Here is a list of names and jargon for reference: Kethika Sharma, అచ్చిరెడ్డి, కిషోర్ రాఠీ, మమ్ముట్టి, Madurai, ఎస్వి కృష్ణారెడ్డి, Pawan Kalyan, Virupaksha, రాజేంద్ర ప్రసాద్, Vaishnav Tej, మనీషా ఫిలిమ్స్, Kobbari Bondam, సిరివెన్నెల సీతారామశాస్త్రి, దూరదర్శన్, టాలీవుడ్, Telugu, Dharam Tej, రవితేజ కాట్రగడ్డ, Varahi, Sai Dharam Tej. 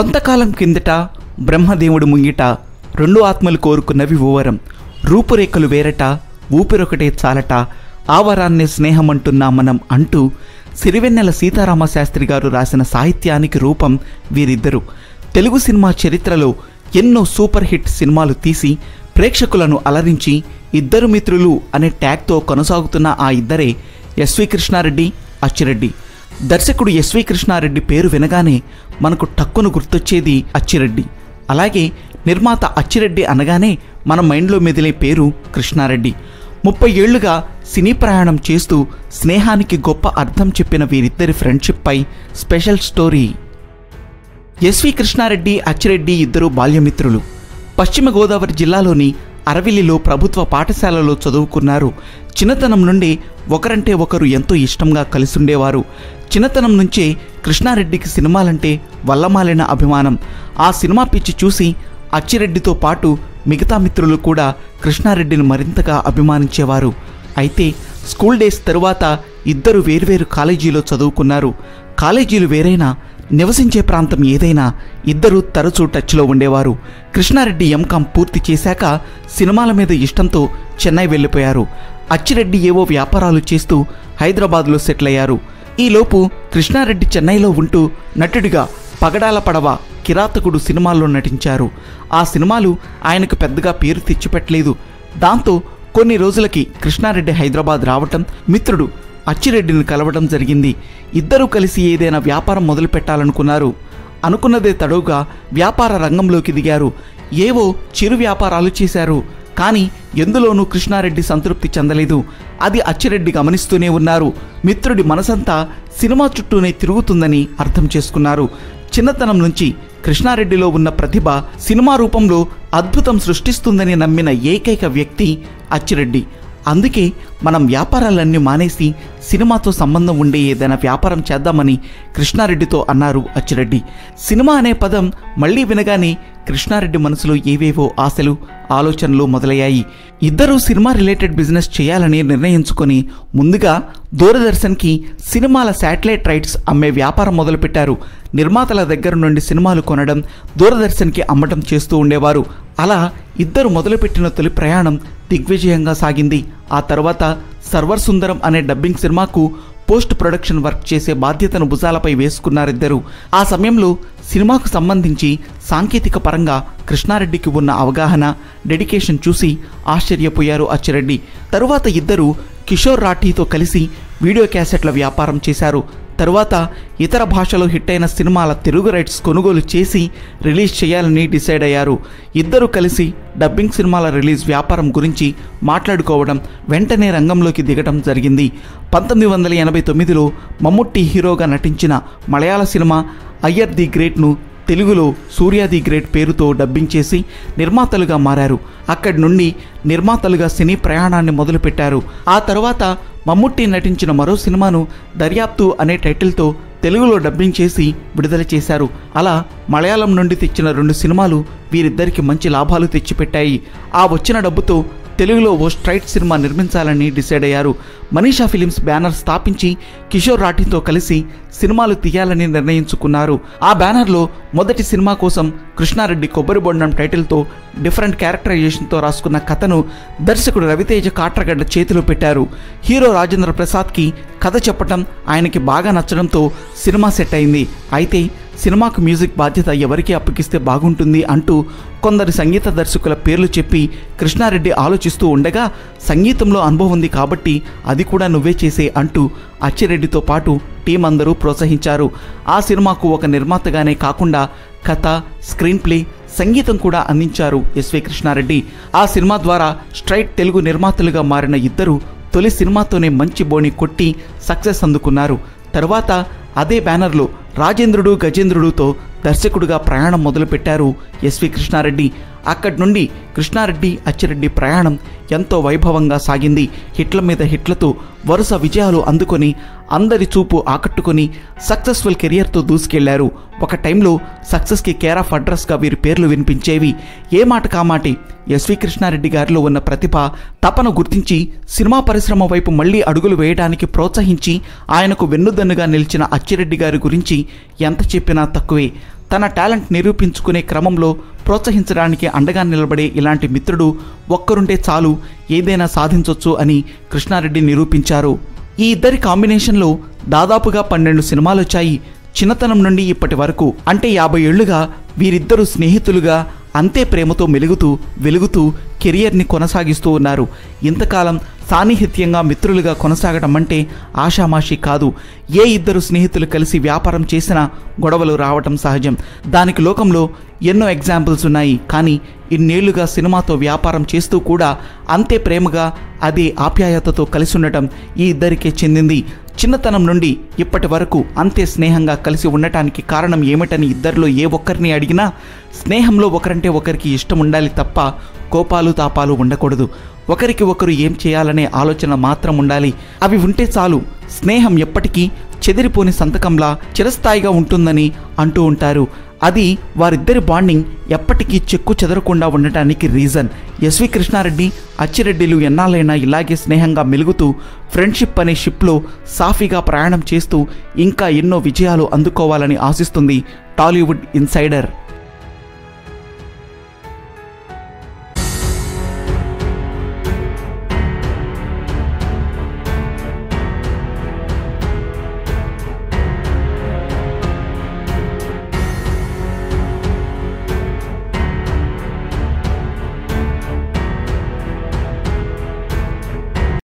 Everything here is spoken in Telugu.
కొంతకాలం కిందట బ్రహ్మదేవుడు ముంగిట రెండు ఆత్మలు కోరుకున్నవి ఓవరం. రూపురేఖలు వేరట, ఊపిరొకటే చాలట, ఆ వరాన్నే స్నేహమంటున్నా మనం అంటూ సిరివెన్నెల సీతారామశాస్త్రి గారు రాసిన సాహిత్యానికి రూపం వీరిద్దరు. తెలుగు సినిమా చరిత్రలో ఎన్నో సూపర్ హిట్ సినిమాలు తీసి ప్రేక్షకులను అలరించి ఇద్దరు మిత్రులు అనే ట్యాగ్తో కొనసాగుతున్న ఆ ఇద్దరే ఎస్వి కృష్ణారెడ్డి, అచ్చిరెడ్డి. దర్శకుడు ఎస్వి కృష్ణారెడ్డి పేరు వినగానే మనకు టక్కును గుర్తొచ్చేది అచ్చిరెడ్డి. అలాగే నిర్మాత అచ్చిరెడ్డి అనగానే మన మైండ్లో మెదిలే పేరు కృష్ణారెడ్డి. 30 ఏళ్లుగా సినీ ప్రయాణం చేస్తూ స్నేహానికి గొప్ప అర్థం చెప్పిన వీరిద్దరి ఫ్రెండ్షిప్పై special story. ఎస్వి కృష్ణారెడ్డి, అచ్చిరెడ్డి ఇద్దరు బాల్యమిత్రులు. పశ్చిమ గోదావరి జిల్లాలోని అరవిలిలో ప్రభుత్వ పాఠశాలలో చదువుకున్నారు. చిన్నతనం నుండి ఒకరంటే ఒకరు ఎంతో ఇష్టంగా కలిసుండేవారు. చిన్నతనం నుంచే కృష్ణారెడ్డికి సినిమాలంటే వల్లమాలిన అభిమానం. ఆ సినిమా పిచ్చి చూసి అచ్చిరెడ్డితో పాటు మిగతా మిత్రులు కూడా కృష్ణారెడ్డిని మరింతగా అభిమానించేవారు. అయితే స్కూల్ డేస్ తరువాత ఇద్దరు వేర్వేరు కాలేజీలో చదువుకున్నారు. కాలేజీలు వేరైనా నివసించే ప్రాంతం ఏదైనా ఇద్దరు తరచూ టచ్లో ఉండేవారు. కృష్ణారెడ్డి ఎంకాం పూర్తి చేశాక సినిమాల మీద ఇష్టంతో చెన్నై వెళ్ళిపోయారు. అచ్చిరెడ్డి ఏవో వ్యాపారాలు చేస్తూ హైదరాబాద్లో సెటిల్ అయ్యారు. ఈలోపు కృష్ణారెడ్డి చెన్నైలో ఉంటూ నటుడిగా పగడాల పడవ, కిరాతకుడు సినిమాల్లో నటించారు. ఆ సినిమాలు ఆయనకు పెద్దగా పేరు తెచ్చిపెట్టలేదు. దాంతో కొన్ని రోజులకి కృష్ణారెడ్డి హైదరాబాద్ రావటం, మిత్రుడు అచ్చిరెడ్డిని కలవడం జరిగింది. ఇద్దరూ కలిసి ఏదైనా వ్యాపారం మొదలుపెట్టాలనుకున్నారు. అనుకున్నదే తడవుగా వ్యాపార రంగంలోకి దిగారు. ఏవో చిరు వ్యాపారాలు చేశారు. కానీ ఎందులోనూ కృష్ణారెడ్డి సంతృప్తి చెందలేదు. అది అచ్చిరెడ్డి గమనిస్తూనే ఉన్నారు. మిత్రుడి మనసంతా సినిమా చుట్టూనే తిరుగుతుందని అర్థం చేసుకున్నారు. చిన్నతనం నుంచి కృష్ణారెడ్డిలో ఉన్న ప్రతిభ సినిమా రూపంలో అద్భుతం సృష్టిస్తుందని నమ్మిన ఏకైక వ్యక్తి అచ్చిరెడ్డి. అందుకే మనం వ్యాపారాలన్నీ మానేసి సినిమాతో సంబంధం ఉండే ఏదైనా వ్యాపారం చేద్దామని కృష్ణారెడ్డితో అన్నారు అచ్చిరెడ్డి. సినిమా అనే పదం మళ్ళీ వినగానే కృష్ణారెడ్డి మనసులో ఏవేవో ఆశలు, ఆలోచనలు మొదలయ్యాయి. ఇద్దరూ సినిమా రిలేటెడ్ బిజినెస్ చేయాలని నిర్ణయించుకొని ముందుగా దూరదర్శన్కి సినిమాల శాటిలైట్ రైట్స్ అమ్మే వ్యాపారం మొదలుపెట్టారు. నిర్మాతల దగ్గర నుండి సినిమాలు కొనడం, దూరదర్శన్కి అమ్మటం చేస్తూ ఉండేవారు. అలా ఇద్దరు మొదలుపెట్టిన తొలి ప్రయాణం దిగ్విజయంగా సాగింది. ఆ తర్వాత సర్వర్ సుందరం అనే డబ్బింగ్ సినిమాకు పోస్ట్ ప్రొడక్షన్ వర్క్ చేసే బాధ్యతను భుజాలపై వేసుకున్నారిద్దరు. ఆ సమయంలో సినిమాకు సంబంధించి సాంకేతిక పరంగా కృష్ణారెడ్డికి ఉన్న అవగాహన, డెడికేషన్ చూసి ఆశ్చర్యపోయారు అచ్చిరెడ్డి. తరువాత ఇద్దరు కిషోర్ రాఠీతో కలిసి వీడియో క్యాసెట్ల వ్యాపారం చేశారు. తరువాత ఇతర భాషలో హిట్ అయిన సినిమాల తెలుగు రైట్స్ కొనుగోలు చేసి రిలీజ్ చేయాలని డిసైడ్ అయ్యారు. ఇద్దరు కలిసి డబ్బింగ్ సినిమాల రిలీజ్ వ్యాపారం గురించి మాట్లాడుకోవడం, వెంటనే రంగంలోకి దిగడం జరిగింది. 1989లో మమ్ముట్టి హీరోగా నటించిన మలయాళ సినిమా అయ్యర్ ది గ్రేట్ను తెలుగులో సూర్య ది గ్రేట్ పేరుతో డబ్బింగ్ చేసి నిర్మాతలుగా మారారు. అక్కడి నుండి నిర్మాతలుగా సినీ ప్రయాణాన్ని మొదలుపెట్టారు. ఆ తర్వాత మమ్ముట్టి నటించిన మరో సినిమాను దర్యాప్తు అనే టైటిల్తో తెలుగులో డబ్బింగ్ చేసి విడుదల చేశారు. అలా మలయాళం నుండి తెచ్చిన 2 సినిమాలు వీరిద్దరికి మంచి లాభాలు తెచ్చిపెట్టాయి. ఆ వచ్చిన డబ్బుతో తెలుగులో ఓ స్ట్రైట్ సినిమా నిర్మించాలని డిసైడ్ అయ్యారు. మనీషా ఫిలిమ్స్ బ్యానర్ స్థాపించి కిషోర్ రాఠీతో కలిసి సినిమాలు తీయాలని నిర్ణయించుకున్నారు. ఆ బ్యానర్లో మొదటి సినిమా కోసం కృష్ణారెడ్డి కొబ్బరి బొండం టైటిల్తో డిఫరెంట్ క్యారెక్టరైజేషన్తో రాసుకున్న కథను దర్శకుడు రవితేజ కాట్రగడ్డ చేతిలో పెట్టారు. హీరో రాజేంద్ర ప్రసాద్కి కథ చెప్పటం ఆయనకి బాగా నచ్చడంతో సినిమా సెట్ అయింది. అయితే సినిమాకు మ్యూజిక్ బాధ్యత ఎవరికి అప్పగిస్తే బాగుంటుంది అంటూ కొందరు సంగీత దర్శకుల పేర్లు చెప్పి కృష్ణారెడ్డి ఆలోచిస్తూ ఉండగా, సంగీతంలో అనుభవం ఉంది కాబట్టి అది కూడా నువ్వే చేసే అంటూ అచ్చిరెడ్డితో పాటు టీం అందరూ ప్రోత్సహించారు. ఆ సినిమాకు ఒక నిర్మాతగానే కాకుండా కథ, స్క్రీన్ ప్లే, సంగీతం కూడా అందించారు ఎస్వి కృష్ణారెడ్డి. ఆ సినిమా ద్వారా స్ట్రైట్ తెలుగు నిర్మాతలుగా మారిన ఇద్దరు తొలి సినిమాతోనే మంచి బోణి కొట్టి సక్సెస్ అందుకున్నారు. తర్వాత అదే బ్యానర్లో రాజేంద్రుడు, గజేంద్రుడుతో దర్శకుడిగా ప్రయాణం మొదలుపెట్టారు ఎస్వి కృష్ణారెడ్డి. అక్కడి నుండి కృష్ణారెడ్డి, అచ్చిరెడ్డి ప్రయాణం ఎంతో వైభవంగా సాగింది. హిట్ల మీద హిట్లతో వరుస విజయాలు అందుకొని అందరి చూపు ఆకట్టుకొని సక్సెస్ఫుల్ కెరియర్తో దూసుకెళ్లారు. ఒక టైంలో సక్సెస్కి కేర్ ఆఫ్ అడ్రస్గా వీరి పేర్లు వినిపించేవి. ఏ మాట కామాటి ఎస్వి కృష్ణారెడ్డి గారిలో ఉన్న ప్రతిభ, తపన గుర్తించి సినిమా పరిశ్రమ వైపు మళ్లీ అడుగులు వేయడానికి ప్రోత్సహించి ఆయనకు వెన్నుదన్నుగా నిలిచిన అచ్చిరెడ్డి గారి గురించి ఎంత చెప్పినా తక్కువే. తన టాలెంట్ నిరూపించుకునే క్రమంలో ప్రోత్సహించడానికి అండగా నిలబడే ఇలాంటి మిత్రుడు ఒక్కరుంటే చాలు ఏదైనా సాధించొచ్చు అని కృష్ణారెడ్డి నిరూపించారు. ఈ ఇద్దరి కాంబినేషన్లో దాదాపుగా 12 సినిమాలు వచ్చాయి. చిన్నతనం నుండి ఇప్పటి వరకు అంటే 50 ఏళ్లుగా వీరిద్దరూ స్నేహితులుగా అంతే ప్రేమతో వెలుగుతూ కెరియర్ని కొనసాగిస్తూ ఉన్నారు. ఇంతకాలం సాన్నిహిత్యంగా మిత్రులుగా కొనసాగడం అంటే ఆషామాషి కాదు. ఏ ఇద్దరు స్నేహితులు కలిసి వ్యాపారం చేసినా గొడవలు రావటం సహజం. దానికి లోకంలో ఎన్నో ఎగ్జాంపుల్స్ ఉన్నాయి. కానీ ఇన్నేళ్లుగా సినిమాతో వ్యాపారం చేస్తూ కూడా అంతే ప్రేమగా అదే ఆప్యాయతతో కలిసి ఉండటం ఈ ఇద్దరికే చెందింది. చిన్నతనం నుండి ఇప్పటి వరకు అంతే స్నేహంగా కలిసి ఉండటానికి కారణం ఏమిటని ఇద్దరిలో ఏ ఒక్కరిని అడిగినా స్నేహంలో ఒకరంటే ఒకరికి ఇష్టం ఉండాలి తప్ప కోపాలు తాపాలు ఉండకూడదు. ఒకరికి ఒకరు ఏం చేయాలనే ఆలోచన మాత్రం ఉండాలి. అవి ఉంటే చాలు స్నేహం ఎప్పటికీ చెదిరిపోని సంతకంలా చిరస్థాయిగా ఉంటుందని అంటూ ఉంటారు. అది వారిద్దరి బాండింగ్ ఎప్పటికీ చెక్కు చెదరకుండా ఉండటానికి రీజన్. ఎస్వి కృష్ణారెడ్డి అచ్చిరెడ్డిలు ఎన్నాళ్ళైనా ఇలాగే స్నేహంగా మెలుగుతూ ఫ్రెండ్షిప్ అనే షిప్లో సాఫీగా ప్రయాణం చేస్తూ ఇంకా ఎన్నో విజయాలు అందుకోవాలని ఆశిస్తుంది టాలీవుడ్ ఇన్సైడర్.